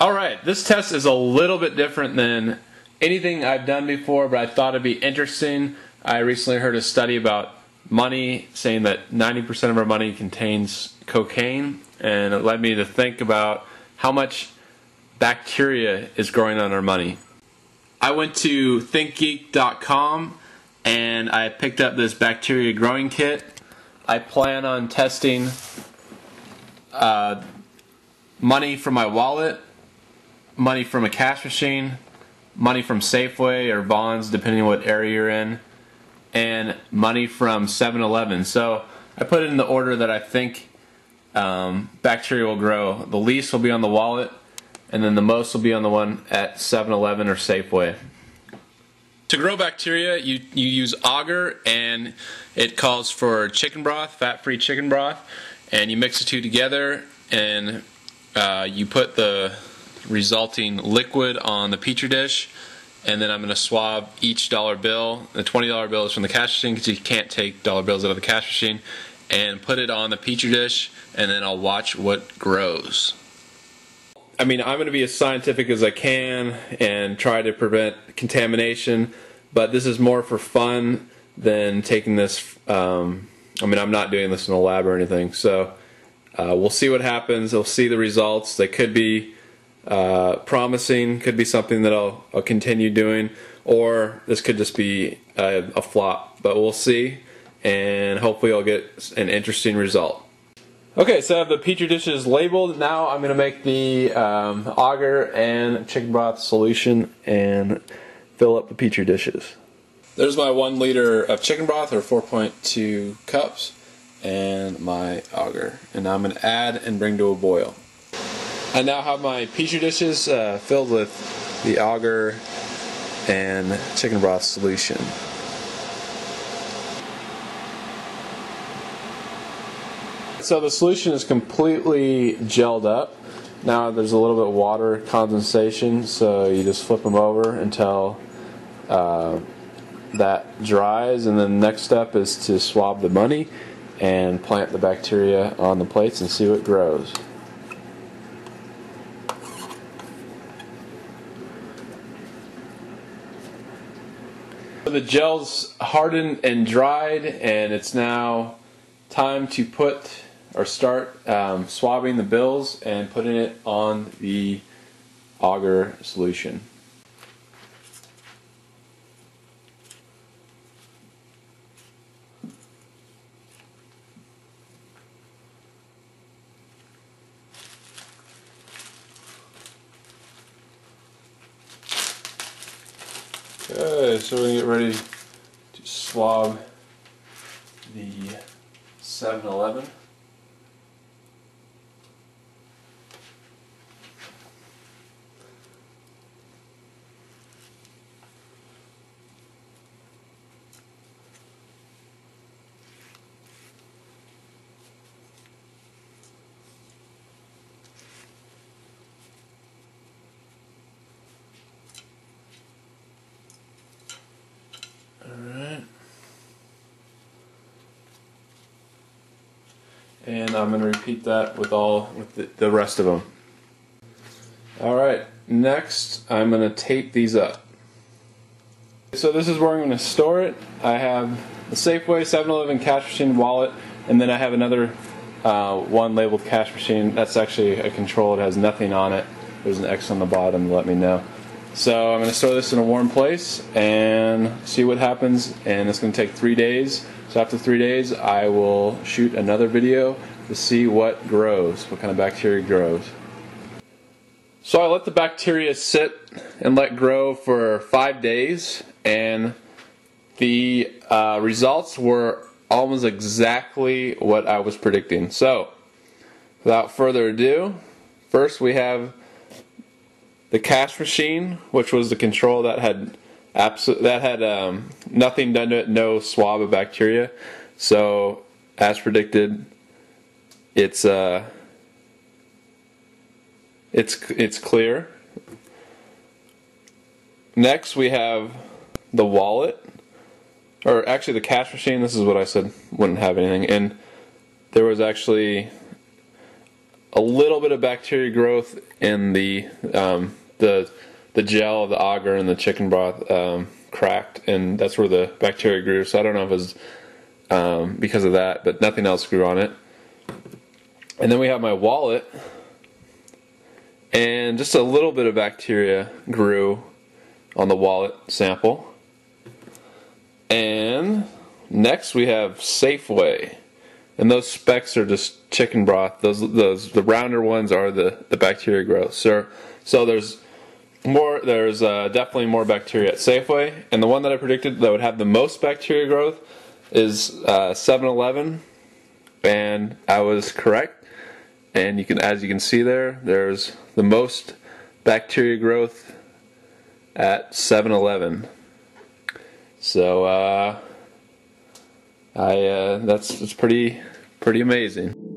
Alright, this test is a little bit different than anything I've done before, but I thought it'd be interesting. I recently heard a study about money saying that 90% of our money contains cocaine, and it led me to think about how much bacteria is growing on our money. I went to thinkgeek.com and I picked up this bacteria growing kit. I plan on testing money from my wallet, money from a cash machine, money from Safeway or Vons, depending on what area you're in, and money from 7-Eleven. So I put it in the order that I think bacteria will grow. The least will be on the wallet, and then the most will be on the one at 7-Eleven or Safeway. To grow bacteria, you use agar, and it calls for chicken broth, fat-free chicken broth, and you mix the two together, and you put the resulting liquid on the petri dish, and then I'm going to swab each dollar bill. The $20 bill is from the cash machine because you can't take dollar bills out of the cash machine, and put it on the petri dish, and then I'll watch what grows. I mean, I'm going to be as scientific as I can and try to prevent contamination, but this is more for fun than taking this, I mean, I'm not doing this in a lab or anything, so we'll see what happens. We'll see the results. They could be promising, could be something that I'll continue doing, or this could just be a flop, but we'll see, and hopefully I'll get an interesting result. Okay, so I have the petri dishes labeled. Now I'm going to make the agar and chicken broth solution and fill up the petri dishes. There's my 1 liter of chicken broth, or 4.2 cups, and my agar. And now I'm going to add and bring to a boil. I now have my petri dishes filled with the agar and chicken broth solution. So the solution is completely gelled up. Now there's a little bit of water condensation, so you just flip them over until that dries, and then the next step is to swab the money and plant the bacteria on the plates and see what grows. So the gel's hardened and dried, and it's now time to put or start swabbing the bills and putting it on the agar solution. Okay, so we're going to get ready to swab the 7-Eleven. And I'm going to repeat that with the rest of them. Alright, next I'm going to tape these up. So this is where I'm going to store it. I have a Safeway, 7-Eleven, cash machine, wallet, and then I have another one labeled cash machine. That's actually a control. It has nothing on it. There's an X on the bottom to let me know. So I'm going to store this in a warm place and see what happens, and it's going to take 3 days. So after 3 days I will shoot another video to see what grows, what kind of bacteria grows. So I let the bacteria sit and let grow for 5 days, and the results were almost exactly what I was predicting. So without further ado, first we have the cash machine, which was the control that had nothing done to it, no swab of bacteria. So as predicted, it's clear. Next we have the wallet, or actually the cash machine. This is what I said wouldn't have anything, and there was actually a little bit of bacteria growth in the gel of the agar and the chicken broth cracked, and that's where the bacteria grew. So I don't know if it was because of that, but nothing else grew on it. And then we have my wallet, and just a little bit of bacteria grew on the wallet sample. And next we have Safeway, and those specks are just chicken broth. The rounder ones are the bacteria growth. So there's more. There's definitely more bacteria at Safeway, and the one that I predicted that would have the most bacteria growth is 7-Eleven, and I was correct. And you can, as you can see there, there's the most bacteria growth at 7-Eleven. So that's pretty amazing.